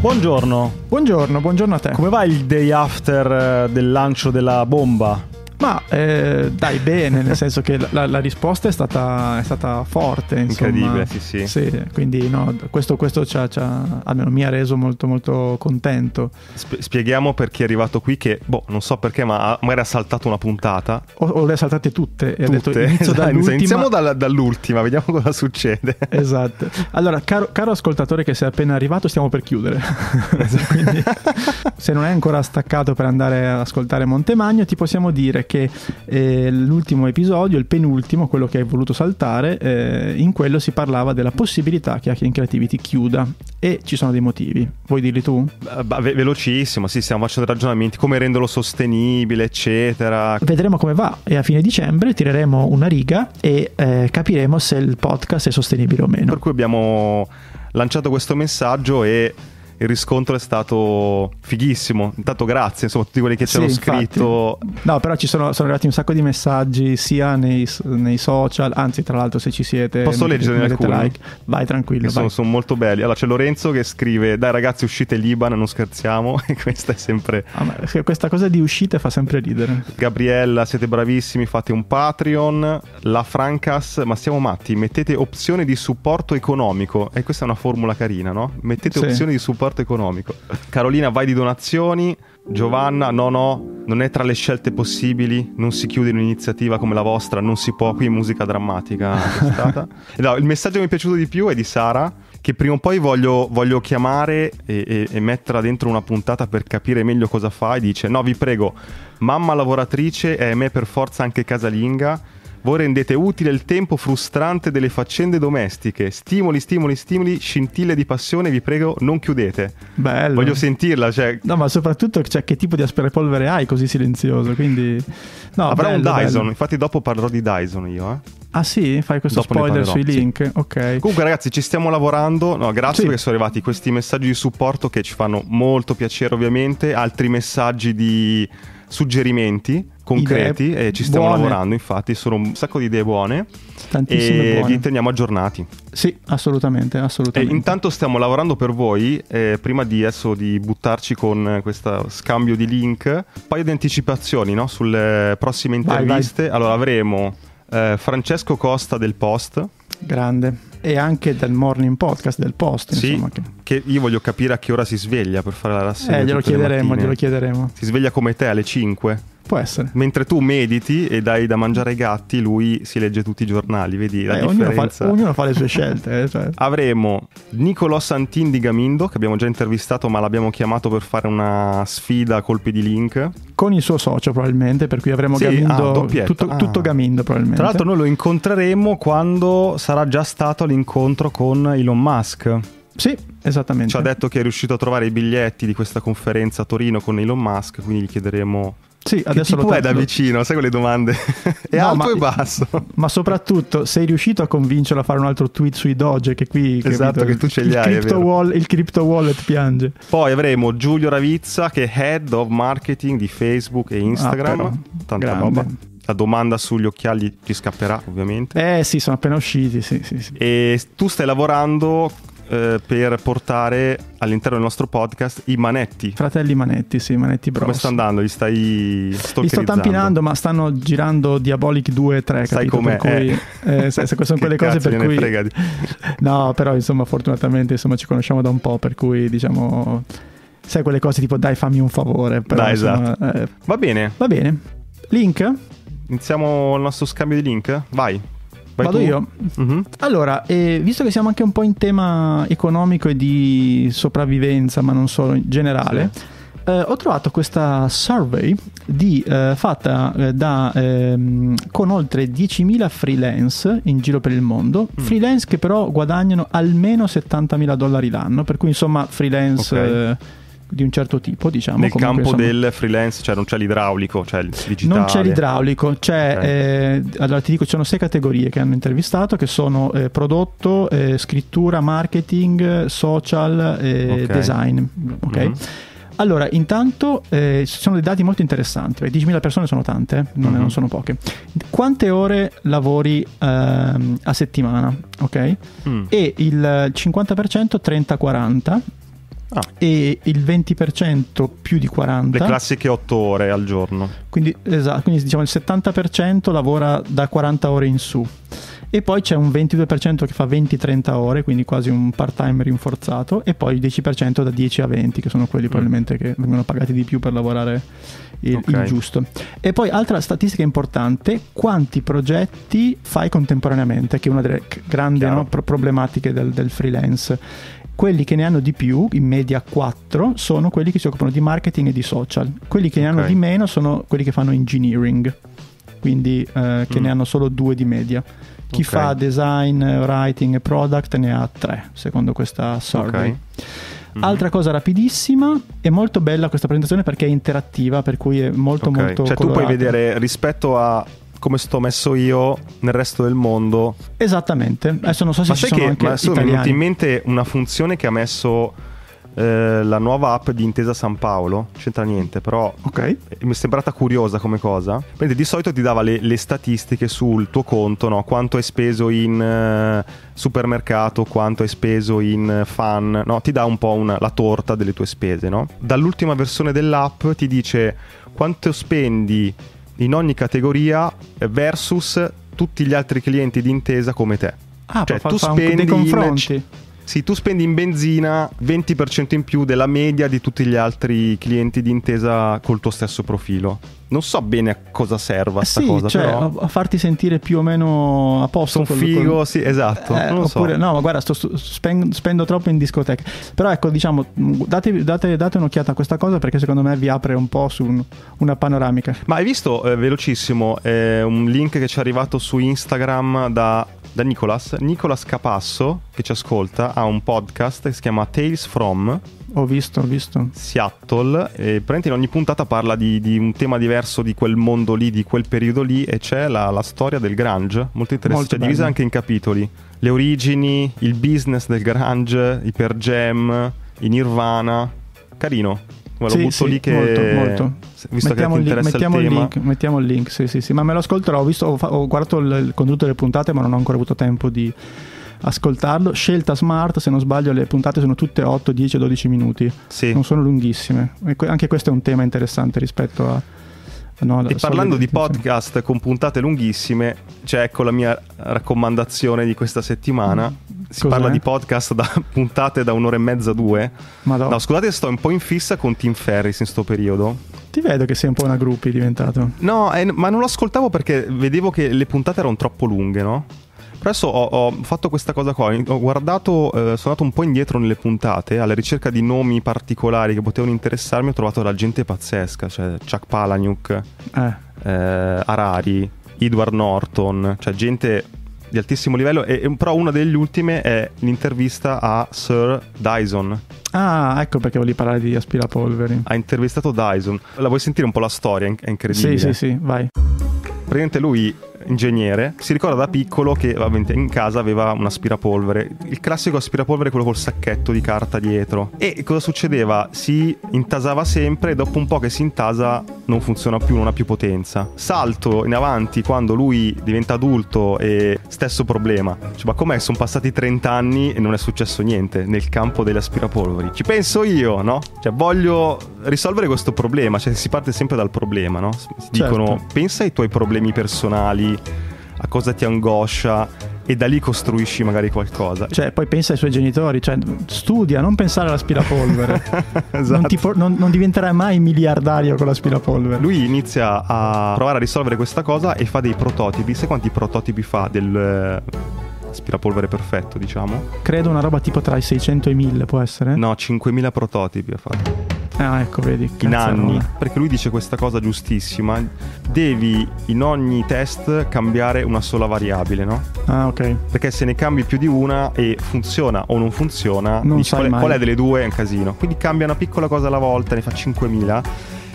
Buongiorno. Buongiorno a te. Come va il day after del lancio della bomba? Ma dai, bene, nel senso che la risposta è stata forte, insomma. Incredibile, sì. Quindi no, questo almeno mi ha reso molto molto contento. Spieghiamo per chi è arrivato qui che, non so perché, ma era saltato una puntata. O le ha saltate tutte. E ha detto, iniziamo dall'ultima, vediamo cosa succede. Esatto. Allora, caro ascoltatore che sei appena arrivato, stiamo per chiudere. Quindi, se non è ancora staccato per andare ad ascoltare Montemagno, ti possiamo dire che l'ultimo episodio, il penultimo, quello che hai voluto saltare, in quello si parlava della possibilità che Hacking Creativity chiuda, e ci sono dei motivi. Vuoi dirli tu? Velocissimo, sì, stiamo facendo ragionamenti, come renderlo sostenibile, eccetera. Vedremo come va, e a fine dicembre tireremo una riga e capiremo se il podcast è sostenibile o meno. Per cui abbiamo lanciato questo messaggio e il riscontro è stato fighissimo. Intanto grazie, insomma, tutti quelli che ci hanno scritto. No, però sono arrivati un sacco di messaggi, sia nei social. Anzi, tra l'altro, se ci siete, posso leggere alcuni? Like. Vai tranquillo, vai. Sono molto belli. Allora c'è Lorenzo che scrive: dai ragazzi, uscite Liban, non scherziamo. E questa è sempre questa cosa di uscite fa sempre ridere. Gabriella: siete bravissimi, fate un Patreon. La Francas: ma siamo matti, mettete opzione di supporto economico. E questa è una formula carina, no? Mettete opzione di supporto economico. Carolina: vai di donazioni. Giovanna: no, non è tra le scelte possibili, non si chiude un'iniziativa come la vostra, non si può. Qui musica drammatica è stata. No, il messaggio che mi è piaciuto di più è di Sara, che prima o poi voglio chiamare e metterla dentro una puntata per capire meglio cosa fa, e dice: no, vi prego, mamma lavoratrice e me per forza anche casalinga, voi rendete utile il tempo frustrante delle faccende domestiche. Stimoli, scintille di passione, vi prego, non chiudete. Bello. Voglio sentirla, cioè. No, ma soprattutto, cioè, che tipo di aspirapolvere hai così silenzioso? Quindi no, avrà un Dyson, bello. Infatti dopo parlerò di Dyson io, eh. Ah sì? Fai questo dopo spoiler sui link? Sì. Ok. Comunque ragazzi, ci stiamo lavorando. No, grazie, perché sono arrivati questi messaggi di supporto che ci fanno molto piacere, ovviamente. Altri messaggi di suggerimenti concreti, idee e ci stiamo lavorando, infatti sono un sacco di idee buone, tantissime, e buone. Vi teniamo aggiornati. Sì, assolutamente. E intanto stiamo lavorando per voi, prima di adesso di buttarci con questo scambio di link, un paio di anticipazioni, no? Sulle prossime interviste. Vai. Allora avremo Francesco Costa del Post, grande, e anche del morning podcast del Post, insomma, che io voglio capire a che ora si sveglia per fare la rassegna. Glielo chiederemo. Si sveglia come te alle 5? Può essere. Mentre tu mediti e dai da mangiare ai gatti, lui si legge tutti i giornali, vedi la differenza. Ognuno fa le sue scelte, cioè. Avremo Niccolò Santin di Gamindo, che abbiamo già intervistato, ma l'abbiamo chiamato per fare una sfida a colpi di link con il suo socio, probabilmente, per cui avremo Gamindo tutto Gamindo, probabilmente. Tra l'altro noi lo incontreremo quando sarà già stato all'incontro con Elon Musk. Sì, esattamente. Ci ha detto che è riuscito a trovare i biglietti di questa conferenza a Torino con Elon Musk, quindi gli chiederemo adesso che tipo è da vicino, sai, quelle domande. È alto e basso. Ma soprattutto, sei riuscito a convincerlo a fare un altro tweet sui Doge, che qui, esatto, capito? Che tu ce li hai, il crypto wallet piange. Poi avremo Giulio Ravizza, che è head of marketing di Facebook e Instagram. Tanta roba. La domanda sugli occhiali ci scapperà, ovviamente. Sono appena usciti. Sì. E tu stai lavorando per portare all'interno del nostro podcast i Manetti. Fratelli Manetti, Manetti Bros. Come sta andando? Li stai stalkerizzando? Li sto tampinando, ma stanno girando Diabolic 2 e 3, sai com'è? Sono quelle cose per cui no, però insomma, fortunatamente ci conosciamo da un po', per cui diciamo, sai, quelle cose tipo dai, fammi un favore, però, dai, insomma, esatto. Va bene. Link? Iniziamo il nostro scambio di link? Vado io. Mm-hmm. Allora, visto che siamo anche un po' in tema economico e di sopravvivenza, ma non solo, in generale, ho trovato questa survey fatta con oltre 10.000 freelance in giro per il mondo. Freelance che però guadagnano almeno $70,000 l'anno, per cui insomma freelance... Okay. Di un certo tipo, diciamo. Nel comunque, campo del freelance, cioè non c'è l'idraulico, cioè il digitale. Non c'è l'idraulico, allora ti dico, ci sono 6 categorie che hanno intervistato, che sono prodotto, scrittura, marketing, social, design. Ok. Mm-hmm. Allora, intanto ci sono dei dati molto interessanti, perché 10.000 persone sono tante, non sono poche. Quante ore lavori a settimana? Ok. E il 50%, 30-40. e il 20% più di 40. Le classiche 8 ore al giorno. Quindi, esatto, quindi diciamo il 70% lavora da 40 ore in su. E poi c'è un 22% che fa 20-30 ore, quindi quasi un part-time rinforzato, e poi il 10% da 10 a 20, che sono quelli probabilmente che vengono pagati di più per lavorare il giusto. E poi altra statistica importante, quanti progetti fai contemporaneamente, che è una delle grandi problematiche del freelance. Quelli che ne hanno di più, in media 4, sono quelli che si occupano di marketing e di social. Quelli che ne hanno di meno sono quelli che fanno engineering, quindi che ne hanno solo 2 di media. Chi fa design, writing e product ne ha 3, secondo questa survey. Altra cosa rapidissima, è molto bella questa presentazione perché è interattiva, per cui è molto molto cioè colorata. Tu puoi vedere rispetto a come sto messo io nel resto del mondo. Esattamente. Adesso non so se ci sono anche italiani. Ma mi è venuta in mente una funzione che ha messo la nuova app di Intesa San Paolo. C'entra niente, però mi è sembrata curiosa come cosa. Quindi di solito ti dava le statistiche sul tuo conto, no? Quanto hai speso in supermercato, quanto hai speso in fan, no? Ti dà un po' la torta delle tue spese, no? Dall'ultima versione dell'app ti dice quanto spendi in ogni categoria versus tutti gli altri clienti di Intesa come te. Ah, cioè tu spendi dei confronti. Sì, tu spendi in benzina 20% in più della media di tutti gli altri clienti di Intesa col tuo stesso profilo. Non so bene a cosa serva sta cosa, cioè, però a farti sentire più o meno a posto. Sono figo, sì, esatto. Non oppure, no, ma guarda, spendo troppo in discoteca. Però ecco, diciamo, date un'occhiata a questa cosa perché secondo me vi apre un po' su una panoramica. Ma hai visto, velocissimo, un link che ci è arrivato su Instagram da Nicolas Capasso, che ci ascolta, ha un podcast che si chiama Tales From ho visto Seattle, e praticamente in ogni puntata parla di un tema diverso di quel mondo lì, di quel periodo lì, e c'è la storia del grunge, molto interessante, cioè, divisa anche in capitoli, le origini, il business del grunge, i Pearl Jam, i Nirvana. Carino. Lo butto lì che molto. Visto mettiamo che ti interessa il tema. Mettiamo il link, sì. Ma me lo ascolterò, ho guardato il condotto delle puntate, ma non ho ancora avuto tempo di ascoltarlo. Scelta smart, se non sbaglio, le puntate sono tutte 8, 10, 12 minuti. Sì. Non sono lunghissime. Anche questo è un tema interessante rispetto a... No, e parlando di podcast con puntate lunghissime, cioè ecco la mia raccomandazione di questa settimana. Si parla di podcast da puntate da 1 ora e mezza, 2. No, scusate, sto un po' in fissa con Tim Ferriss in sto periodo. Ti vedo che sei un po' una groupie diventato. No, ma non lo ascoltavo perché vedevo che le puntate erano troppo lunghe, no? Però adesso ho fatto questa cosa qua, ho guardato, sono andato un po' indietro nelle puntate alla ricerca di nomi particolari che potevano interessarmi, ho trovato la gente pazzesca, cioè Chuck Palahniuk, Harari, Edward Norton, cioè gente di altissimo livello, però una delle ultime è l'intervista a Sir Dyson. Ah, ecco perché volevi parlare di aspirapolveri. Ha intervistato Dyson, la vuoi sentire un po' la storia? È incredibile. Sì, vai. Praticamente lui, ingegnere, si ricorda da piccolo che in casa aveva un aspirapolvere, il classico aspirapolvere, quello col sacchetto di carta dietro, e cosa succedeva? Si intasava sempre e dopo un po' che si intasa non funziona più, non ha più potenza. Salto in avanti quando lui diventa adulto e stesso problema, cioè, ma com'è? Sono passati 30 anni e non è successo niente nel campo degli aspirapolveri. Ci penso io, no? Cioè voglio risolvere questo problema, cioè si parte sempre dal problema, no? Si dicono, pensa ai tuoi problemi personali, a cosa ti angoscia, e da lì costruisci magari qualcosa. Cioè poi pensa ai suoi genitori, cioè studia, non pensare all'aspirapolvere. Esatto. Non diventerai mai miliardario con l'aspirapolvere. Lui inizia a provare a risolvere questa cosa e fa dei prototipi. Sai quanti prototipi fa del aspirapolvere perfetto, diciamo? Credo una roba tipo tra i 600 e i 1000, può essere? No, 5000 prototipi ha fatto. Ah, ecco, vedi, in anni, perché lui dice questa cosa giustissima: devi in ogni test cambiare una sola variabile, no? Ah, ok. Perché se ne cambi più di una e funziona o non funziona, non dici qual è delle due, è un casino. Quindi cambia una piccola cosa alla volta, ne fa 5000.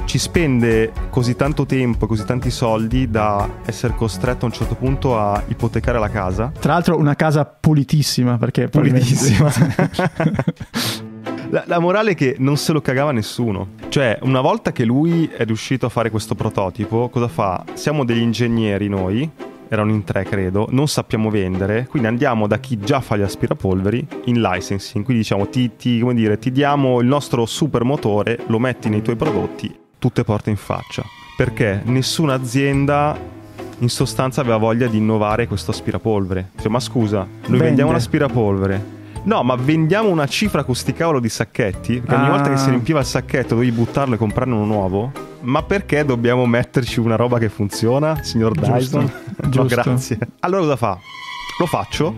Ci spende così tanto tempo, così tanti soldi da essere costretto a un certo punto a ipotecare la casa. Tra l'altro una casa pulitissima, perché pulitissima. La morale è che non se lo cagava nessuno. Cioè, una volta che lui è riuscito a fare questo prototipo, cosa fa? Siamo degli ingegneri noi, erano in tre credo, non sappiamo vendere, quindi andiamo da chi già fa gli aspirapolveri in licensing, quindi diciamo ti diamo il nostro super motore, lo metti nei tuoi prodotti, tutte porte in faccia, perché nessuna azienda in sostanza aveva voglia di innovare questo aspirapolvere. Cioè, ma scusa, noi vendiamo l'aspirapolvere, no, ma vendiamo una cifra con sti cavolo di sacchetti, perché ogni volta che si riempiva il sacchetto dovevi buttarlo e comprarne uno nuovo. Ma perché dobbiamo metterci una roba che funziona, signor Dyson? Giusto. No, grazie. Allora cosa fa? Lo faccio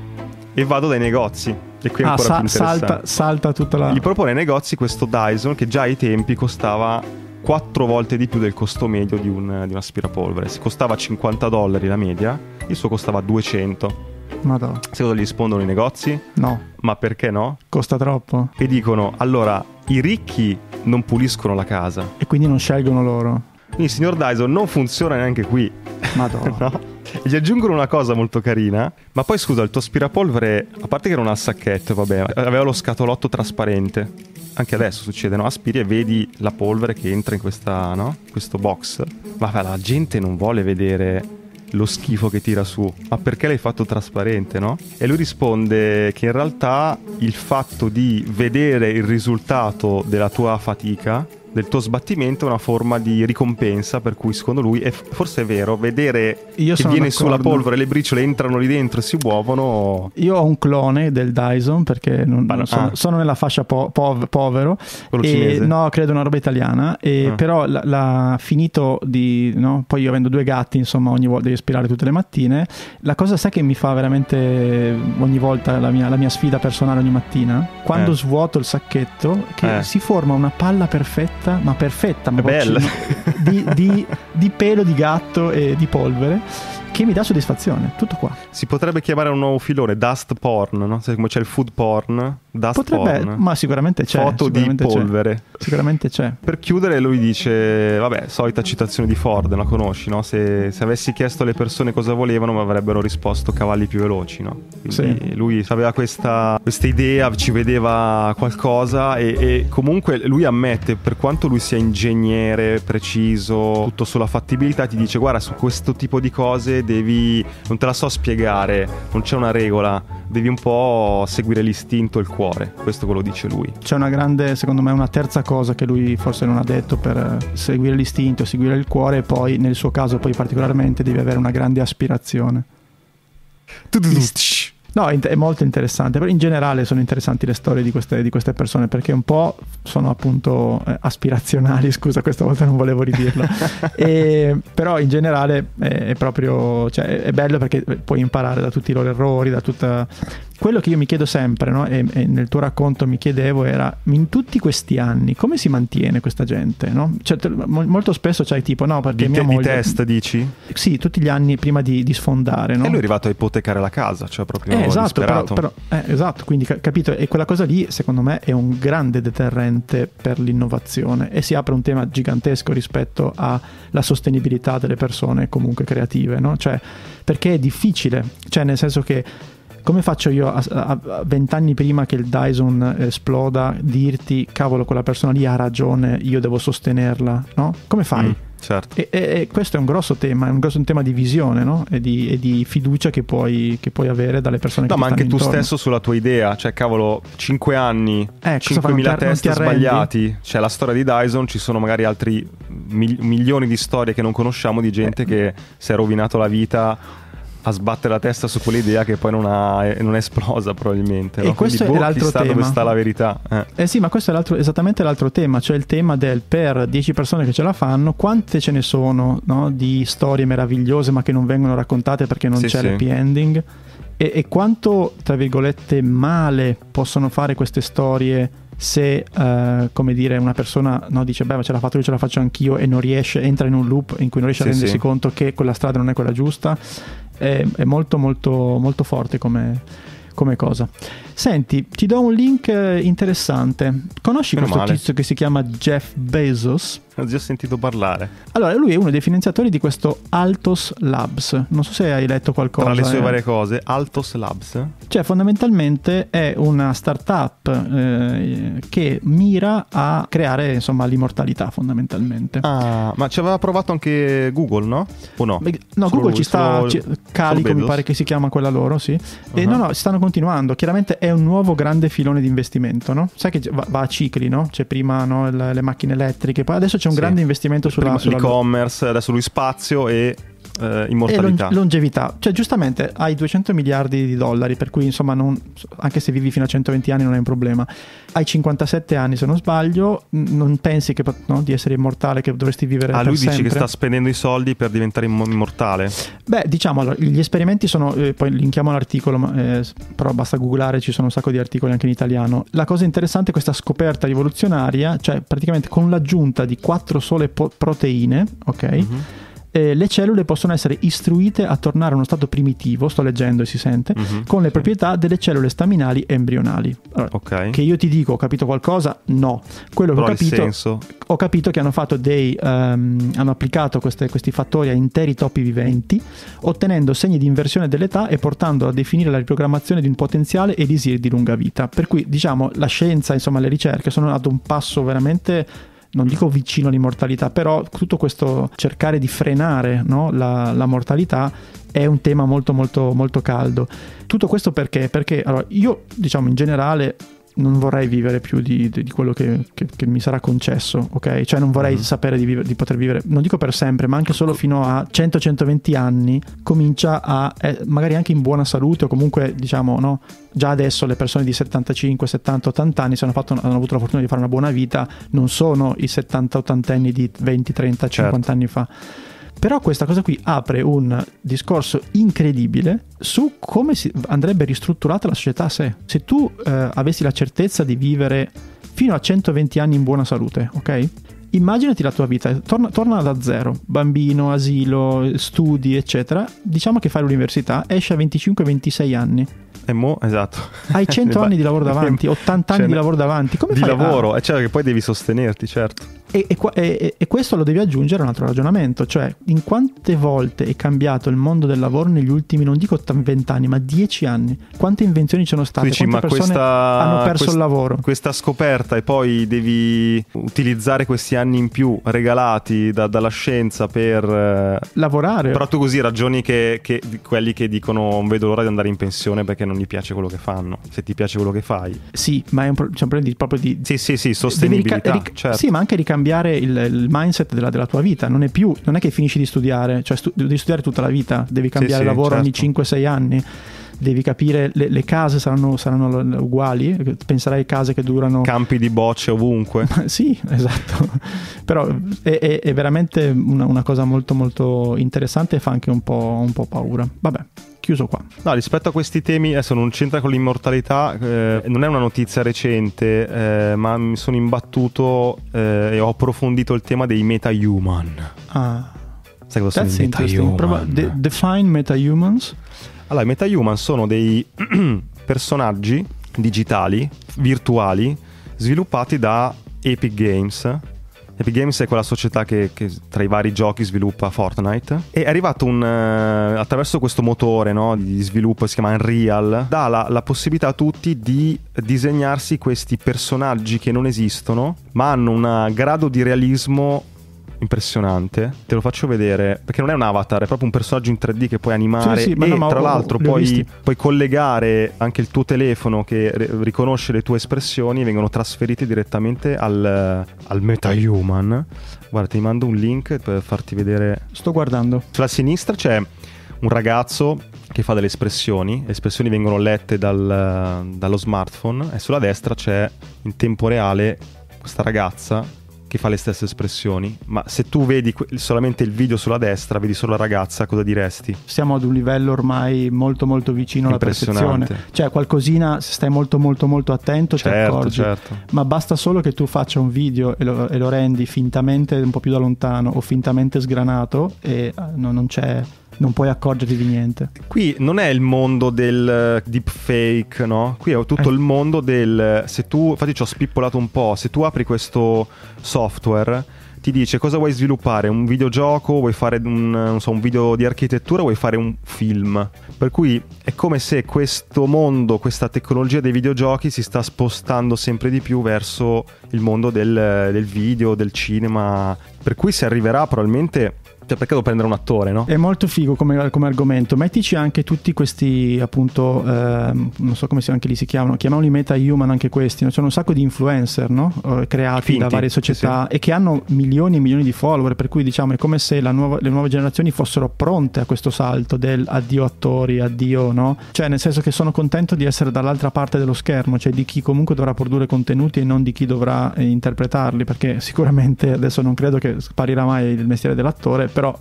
e vado dai negozi. E qui è ancora più interessante. Salta tutta la... Gli propone ai negozi questo Dyson che già ai tempi costava 4 volte di più del costo medio di un aspirapolvere. Se costava $50 la media, il suo costava 200. Madonna. Sai cosa gli rispondono i negozi? No. Ma perché no? Costa troppo. E dicono, allora, i ricchi non puliscono la casa. E quindi non scelgono loro. Quindi il signor Dyson non funziona neanche qui. Madonna. No? E gli aggiungono una cosa molto carina. Ma poi scusa, il tuo aspirapolvere, a parte che non ha sacchetto, vabbè, aveva lo scatolotto trasparente. Anche adesso succede, no? Aspiri e vedi la polvere che entra in questa, no? Questo box. Ma la gente non vuole vedere lo schifo che tira su. Ma perché l'hai fatto trasparente, no? E lui risponde che in realtà il fatto di vedere il risultato della tua fatica, del tuo sbattimento, è una forma di ricompensa, per cui secondo lui è forse è vero, vedere io che viene sulla polvere, le briciole entrano lì dentro e si muovono. Io ho un clone del Dyson perché sono nella fascia povero e, no, credo una roba italiana e però l'ha finito di, no? Poi io avendo 2 gatti, insomma, ogni volta devi aspirare tutte le mattine. La cosa, sai che mi fa veramente ogni volta la mia sfida personale ogni mattina? Quando svuoto il sacchetto che si forma una palla perfetta. Ma perfetta, ma bella, di pelo di gatto e di polvere, che mi dà soddisfazione. Tutto qua. Si potrebbe chiamare un nuovo filone, dust porn, no? Sai come c'è il food porn, dust potrebbe, porn. Ma sicuramente c'è. Foto sicuramente di polvere c'è. Sicuramente c'è. Per chiudere lui dice, vabbè, solita citazione di Ford, la conosci, no? Se avessi chiesto alle persone cosa volevano, mi avrebbero risposto cavalli più veloci, no? Quindi sì. Lui aveva questa idea, ci vedeva qualcosa e comunque lui ammette, per quanto lui sia ingegnere preciso, tutto sulla fattibilità, ti dice, guarda, su questo tipo di cose devi, non te la so spiegare, non c'è una regola, devi un po' seguire l'istinto e il cuore. Questo è quello che dice lui. C'è una grande, secondo me, una terza cosa che lui forse non ha detto, per seguire l'istinto, seguire il cuore, e poi nel suo caso poi particolarmente devi avere una grande aspirazione. No, è molto interessante. Però in generale sono interessanti le storie di queste persone, perché un po' sono appunto aspirazionali. Scusa, questa volta non volevo ridirlo. Però in generale è proprio, cioè, è bello perché puoi imparare da tutti i loro errori, da tutta... Quello che io mi chiedo sempre, no? E nel tuo racconto mi chiedevo, era in tutti questi anni come si mantiene questa gente, no? Cioè, molto spesso c'hai tipo, no, perché mia moglie... Di testa dici? Sì, tutti gli anni prima di sfondare, no? E lui è arrivato a ipotecare la casa, cioè proprio esatto, esatto, quindi capito, e quella cosa lì secondo me è un grande deterrente per l'innovazione e si apre un tema gigantesco rispetto alla sostenibilità delle persone comunque creative, no? Cioè, perché è difficile, cioè nel senso che come faccio io a 20 anni prima che il Dyson esploda dirti, cavolo, quella persona lì ha ragione, io devo sostenerla, no? Come fai? Certo. E questo è un grosso tema, è un grosso tema di visione, no? E di fiducia che puoi avere dalle persone, no, che ti stanno intorno. No, ma anche tu stesso sulla tua idea, cioè cavolo, 5 anni, 5.000 test sbagliati, cioè la storia di Dyson, ci sono magari altri milioni di storie che non conosciamo di gente che si è rovinato la vita a sbattere la testa su quell'idea che poi non è esplosa probabilmente, no? E questo quindi, è l'altro tema, dove sta la verità sì, ma questo è esattamente l'altro tema, cioè il tema del, per 10 persone che ce la fanno, quante ce ne sono, no? Di storie meravigliose ma che non vengono raccontate perché non c'è l'happy ending, e quanto tra virgolette male possono fare queste storie se come dire, una persona, no, dice, beh, ma ce l'ha fatto lui, ce la faccio anch'io, e non riesce, entra in un loop in cui non riesce a rendersi conto che quella strada non è quella giusta. È molto molto molto forte come cosa. Senti, ti do un link interessante. Conosci tizio che si chiama Jeff Bezos? Ho già sentito parlare. Allora, lui è uno dei finanziatori di questo Altos Labs. Non so se hai letto qualcosa. Tra le sue varie cose, Altos Labs? Cioè, fondamentalmente è una startup che mira a creare, insomma, l'immortalità, fondamentalmente. Ah, ma ci aveva provato anche Google, no? O no? Beh, no, Google ci sta... Calico, mi pare che si chiama quella loro, sì. E no, stanno continuando. Chiaramente è un nuovo grande filone di investimento, no? Sai che va a cicli, no? C'è prima le macchine elettriche, poi adesso c'è un grande investimento sulla l'e-commerce, adesso lui spazio e immortalità e longevità. Cioè, giustamente hai 200 miliardi di dollari, per cui insomma non, anche se vivi fino a 120 anni non è un problema. Hai 57 anni se non sbaglio, non pensi che, no, di essere immortale, che dovresti vivere per sempre. Ah, lui dice che sta spendendo i soldi per diventare immortale. Beh, diciamo, allora, gli esperimenti sono, poi linkiamo l'articolo, però basta googlare, ci sono un sacco di articoli anche in italiano. La cosa interessante è questa scoperta rivoluzionaria, cioè praticamente con l'aggiunta di 4 sole proteine, ok? Mm-hmm. Le cellule possono essere istruite a tornare a uno stato primitivo, sto leggendo e si sente, con le proprietà delle cellule staminali embrionali. Allora, che io ti dico, ho capito qualcosa? No. Quello che ho capito che hanno fatto hanno applicato questi fattori a interi topi viventi, ottenendo segni di inversione dell'età e portando a definire la riprogrammazione di un potenziale elisir di lunga vita. Per cui, diciamo, la scienza, insomma, le ricerche sono ad un passo veramente... non dico vicino all'immortalità, però tutto questo cercare di frenare, no, la mortalità è un tema molto molto molto caldo. Tutto questo perché allora, io, diciamo, in generale non vorrei vivere più di quello che mi sarà concesso, ok? Cioè non vorrei sapere di poter vivere, non dico per sempre, ma anche solo fino a 100-120 anni comincia a magari anche in buona salute, o comunque, diciamo, no, già adesso le persone di 75-70-80 anni hanno avuto la fortuna di fare una buona vita, non sono i 70-80 anni di 20-30-50 anni fa. Però questa cosa qui apre un discorso incredibile su come andrebbe ristrutturata la società a sé. Se tu avessi la certezza di vivere fino a 120 anni in buona salute, ok? Immaginati la tua vita, torna da zero, bambino, asilo, studi, eccetera. Diciamo che fai l'università, esci a 25-26 anni. E mo, esatto. Hai 100 anni di lavoro davanti, 80 anni di lavoro davanti. Come fai? Di lavoro, cioè che poi devi sostenerti, certo. E questo lo devi aggiungere a un altro ragionamento, cioè in quante volte è cambiato il mondo del lavoro negli ultimi, non dico 20 anni, ma 10 anni. Quante invenzioni ci sono state? Dici, quante persone hanno perso il lavoro? Questa scoperta, e poi devi utilizzare questi anni in più regalati dalla scienza per lavorare. Però tu così ragioni che quelli che dicono non vedo l'ora di andare in pensione perché non gli piace quello che fanno. Se ti piace quello che fai, sì, ma è un problema proprio di sì, sostenibilità, certo. Sì, ma anche cambiare il mindset della tua vita. Non è più, non è che finisci di studiare, cioè devi studiare tutta la vita, devi cambiare lavoro, certo. Ogni 5-6 anni devi capire, le case saranno uguali, penserai case che durano, campi di bocce ovunque. Sì, esatto. Però è veramente una cosa molto molto interessante, e fa anche un po' paura. Vabbè, chiuso qua. No, rispetto a questi temi, adesso non c'entra con l'immortalità, non è una notizia recente, ma mi sono imbattuto e ho approfondito il tema dei MetaHuman. Ah, sai cosa sono i MetaHuman? Define MetaHumans. Allora, i MetaHuman sono dei personaggi digitali, virtuali, sviluppati da Epic Games. Epic Games è quella società che tra i vari giochi sviluppa Fortnite. E è arrivato attraverso questo motore, no, di sviluppo, si chiama Unreal, dà la possibilità a tutti di disegnarsi questi personaggi che non esistono, ma hanno un grado di realismo impressionante. Te lo faccio vedere, perché non è un avatar, è proprio un personaggio in 3D che puoi animare. Sì, tra l'altro puoi collegare anche il tuo telefono, che riconosce le tue espressioni, e vengono trasferiti direttamente al MetaHuman. Guarda, ti mando un link per farti vedere. Sto guardando. Sulla sinistra c'è un ragazzo che fa delle espressioni, le espressioni vengono lette dallo smartphone, e sulla destra c'è in tempo reale questa ragazza che fa le stesse espressioni. Ma se tu vedi solamente il video sulla destra, vedi solo la ragazza, cosa diresti? Siamo ad un livello ormai molto molto vicino alla perfezione. Cioè qualcosina, se stai molto molto molto attento, certo, ti accorgi. Certo. Ma basta solo che tu faccia un video e lo rendi fintamente un po' più da lontano o fintamente sgranato, e non c'è non puoi accorgerti di niente. Qui non è il mondo del deepfake, no? Qui è tutto il mondo del... Se tu... Infatti ci ho spippolato un po'. Se tu apri questo software, ti dice cosa vuoi sviluppare, un videogioco, vuoi fare non so, un video di architettura, vuoi fare un film. Per cui è come se questo mondo, questa tecnologia dei videogiochi si sta spostando sempre di più verso il mondo del video, del cinema. Per cui si arriverà probabilmente... Cioè, perché devo prendere un attore, no? È molto figo come argomento. Mettici anche tutti questi, appunto, non so come si, anche lì si chiamano, chiamiamoli MetaHuman anche questi, no? C'è un sacco di influencer, no? Creati finti da varie società, sì, sì, e che hanno milioni e milioni di follower, per cui diciamo è come se le nuove generazioni fossero pronte a questo salto del addio attori, addio, no? Cioè, nel senso che sono contento di essere dall'altra parte dello schermo, cioè di chi comunque dovrà produrre contenuti e non di chi dovrà interpretarli, perché sicuramente adesso non credo che sparirà mai il mestiere dell'attore. Però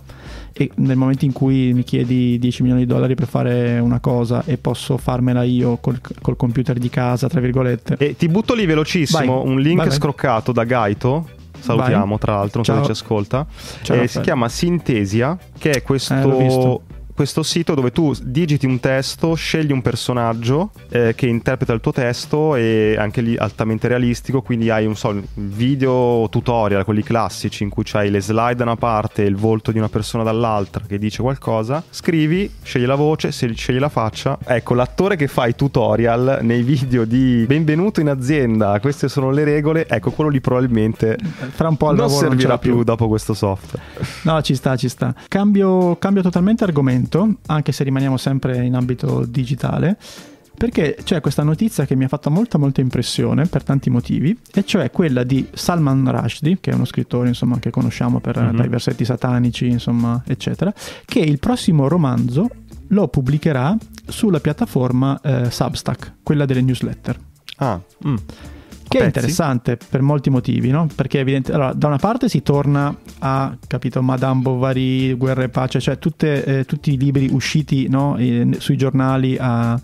nel momento in cui mi chiedi $10 milioni per fare una cosa e posso farmela io col computer di casa, tra virgolette. E ti butto lì velocissimo un link scroccato da Gaito, salutiamo tra l'altro, non so se ci ascolta, si chiama Sintesia, che è questo sito dove tu digiti un testo, scegli un personaggio che interpreta il tuo testo, e anche lì altamente realistico, quindi hai video tutorial, quelli classici in cui c'hai le slide da una parte e il volto di una persona dall'altra che dice qualcosa, scrivi, scegli la voce, scegli la faccia. Ecco, l'attore che fa i tutorial nei video di Benvenuto in azienda, queste sono le regole, ecco, quello lì probabilmente fra un po' al non lavoro servirà non più dopo questo software. No, ci sta. Cambio totalmente argomento, anche se rimaniamo sempre in ambito digitale, perché c'è questa notizia che mi ha fatto molta molta impressione per tanti motivi, e cioè quella di Salman Rushdie, che è uno scrittore insomma che conosciamo per dai versetti satanici insomma eccetera, che il prossimo romanzo lo pubblicherà sulla piattaforma Substack, quella delle newsletter. Che è interessante per molti motivi, no? Perché evidentemente, allora, da una parte si torna a, capito, Madame Bovary, Guerra e Pace, cioè tutti i libri usciti, no? Sui giornali a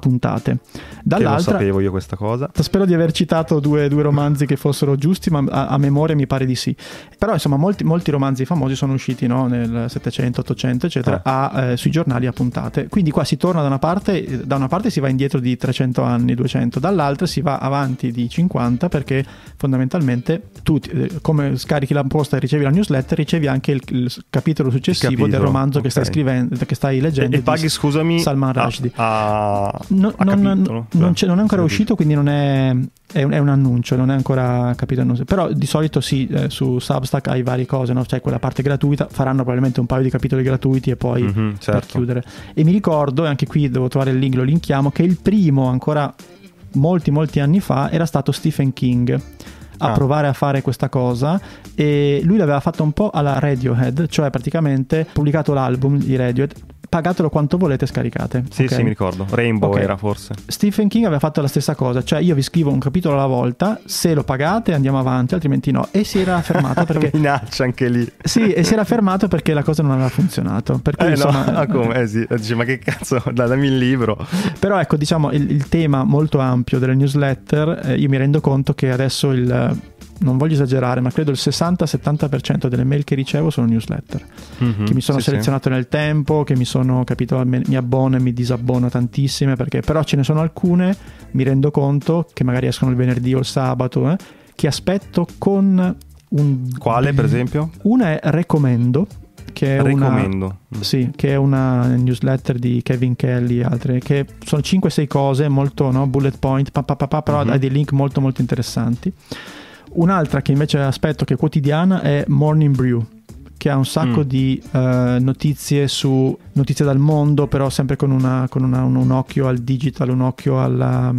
puntate. Dall'altra, che lo sapevo io questa cosa. Spero di aver citato due romanzi che fossero giusti, ma a memoria mi pare di sì. Però insomma molti romanzi famosi sono usciti, no? Nel 700, 800 eccetera, sui giornali a puntate. Quindi qua si torna da una parte si va indietro di 300 anni, 200, dall'altra si va avanti di 50, perché fondamentalmente tu come scarichi la posta e ricevi la newsletter, ricevi anche il capitolo successivo del romanzo che stai scrivendo, che stai leggendo, e paghi, scusami, Salman Rushdie. Non è ancora uscito, quindi non è un annuncio, non è ancora capito, però di solito sì, su Substack hai varie cose, no? C'è quella parte gratuita, faranno probabilmente un paio di capitoli gratuiti e poi per chiudere. E mi ricordo, e anche qui devo trovare il link, lo linkiamo, che il primo ancora molti anni fa era stato Stephen King a provare a fare questa cosa, e lui l'aveva fatto un po' alla Radiohead, cioè praticamente pubblicato l'album di Radiohead, pagatelo quanto volete, scaricate. Sì, mi ricordo, Rainbow era forse. Stephen King aveva fatto la stessa cosa, cioè io vi scrivo un capitolo alla volta, se lo pagate andiamo avanti, altrimenti no. E si era fermato perché... Minaccia anche lì. Sì, e si era fermato perché la cosa non aveva funzionato. Per cui, insomma... no, come? Sì, dice, ma che cazzo, dammi il libro. Però ecco, diciamo, il tema molto ampio delle newsletter, io mi rendo conto che adesso non voglio esagerare, ma credo il 60-70% delle mail che ricevo sono newsletter, che mi sono selezionato nel tempo, che mi sono, capito, mi abbono e mi disabbono tantissime, perché però ce ne sono alcune, mi rendo conto, che magari escono il venerdì o il sabato, che aspetto con un... Quale, per esempio? Una è Recomendo, che è una newsletter di Kevin Kelly e altre, che sono 5-6 cose, molto, no? Bullet point, però hai dei link molto molto interessanti. Un'altra che invece aspetto, che è quotidiana, è Morning Brew, che ha un sacco di notizie dal mondo, però sempre con un occhio al digital, un occhio alla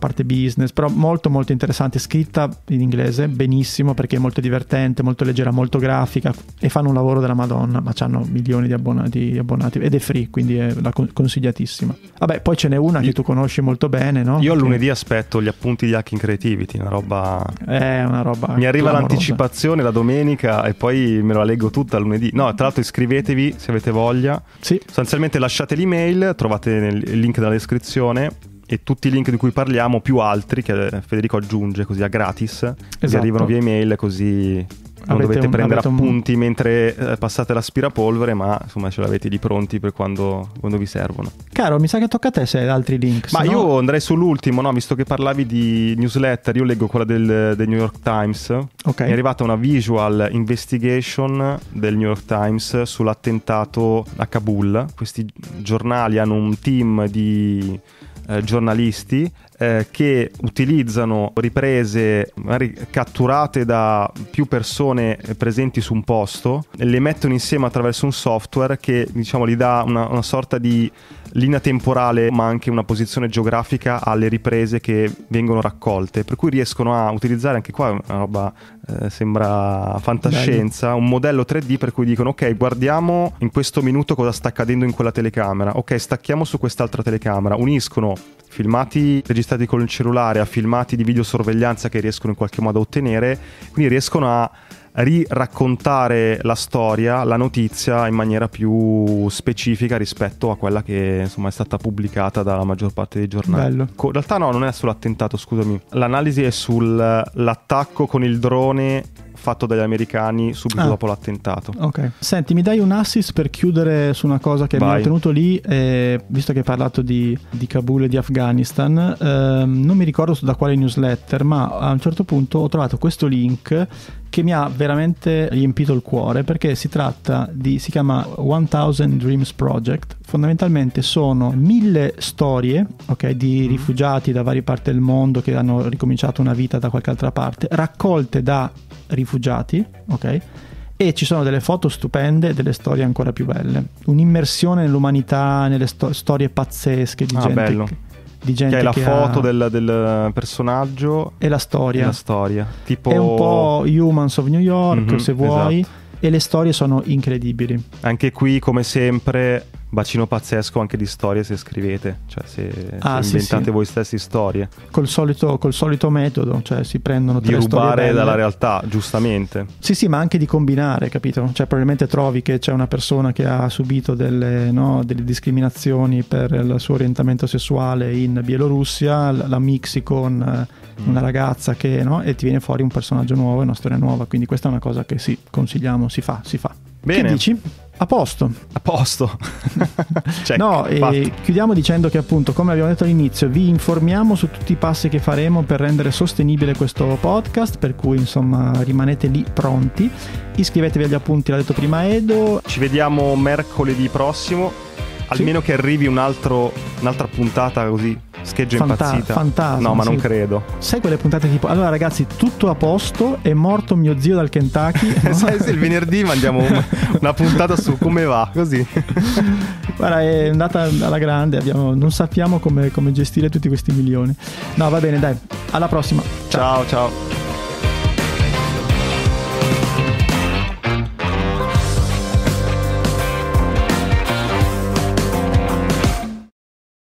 parte business, però molto molto interessante, scritta in inglese benissimo, perché è molto divertente, molto leggera, molto grafica, e fanno un lavoro della Madonna, ma hanno milioni di abbonati ed è free, quindi è consigliatissima. Vabbè, poi ce n'è una che tu conosci molto bene, no? Io lunedì aspetto gli appunti di Hacking Creativity, una roba mi arriva clamorosa. L'anticipazione la domenica e poi me la leggo tutta lunedì. No, tra l'altro iscrivetevi se avete voglia. Sì. Sostanzialmente lasciate l'email, trovate il link nella descrizione, e tutti i link di cui parliamo più altri che Federico aggiunge così a gratis vi arrivano via email, così non dovete prendere appunti mentre passate l'aspirapolvere, ma insomma ce l'avete lì pronti per quando vi servono. Caro, mi sa che tocca a te se hai altri link. Ma io andrei sull'ultimo, no? Visto che parlavi di newsletter, io leggo quella del New York Times. Okay. Mi è arrivata una visual investigation del New York Times sull'attentato a Kabul. Questi giornali hanno un team di giornalisti che utilizzano riprese magari catturate da più persone presenti su un posto, le mettono insieme attraverso un software che, diciamo, gli dà una sorta di linea temporale ma anche una posizione geografica alle riprese che vengono raccolte, per cui riescono a utilizzare anche qua una roba sembra fantascienza, un modello 3D per cui dicono ok, guardiamo in questo minuto cosa sta accadendo in quella telecamera, ok, stacchiamo su quest'altra telecamera, uniscono filmati registrati con il cellulare a filmati di videosorveglianza che riescono in qualche modo a ottenere, quindi riescono a riraccontare la storia, la notizia in maniera più specifica rispetto a quella che insomma è stata pubblicata dalla maggior parte dei giornali. Bello. In realtà no, non è sull'attentato, scusami, l'analisi è sull'attacco con il drone fatto dagli americani subito dopo l'attentato. Ok. Senti, mi dai un assist per chiudere su una cosa che abbiamo tenuto lì, visto che hai parlato di Kabul e di Afghanistan, non mi ricordo da quale newsletter, ma a un certo punto ho trovato questo link che mi ha veramente riempito il cuore, perché si chiama 1000 Dreams Project. Fondamentalmente sono 1000 storie, ok, di rifugiati da varie parti del mondo che hanno ricominciato una vita da qualche altra parte, raccolte da rifugiati, ok? E ci sono delle foto stupende, delle storie ancora più belle, un'immersione nell'umanità, nelle storie pazzesche di gente bello. Che è la foto del personaggio e la storia, tipo è un po' Humans of New York, se vuoi, esatto. E le storie sono incredibili. Anche qui, come sempre, bacino pazzesco anche di storie se scrivete, cioè se inventate voi stessi storie. Col solito metodo, cioè si prendono di rubare dalla realtà, giustamente. Sì, ma anche di combinare, capito? Cioè probabilmente trovi che c'è una persona che ha subito delle discriminazioni per il suo orientamento sessuale in Bielorussia, la mixi con una ragazza che, no? E ti viene fuori un personaggio nuovo, una storia nuova, quindi questa è una cosa che sì, consigliamo, si fa. Bene. Che dici? A posto. Check, no, e chiudiamo dicendo che appunto, come abbiamo detto all'inizio, vi informiamo su tutti i passi che faremo per rendere sostenibile questo podcast, per cui insomma rimanete lì pronti, iscrivetevi agli appunti, l'ha detto prima Edo. Ci vediamo mercoledì prossimo, almeno che arrivi un'altra puntata così scheggia impazzita. Fantasma, no, ma non credo. Sai quelle puntate tipo allora ragazzi tutto a posto, è morto mio zio dal Kentucky, no? Sai, il venerdì mandiamo una puntata su come va, così. Guarda, è andata alla grande, non sappiamo come gestire tutti questi milioni. No, va bene, dai, alla prossima. Ciao.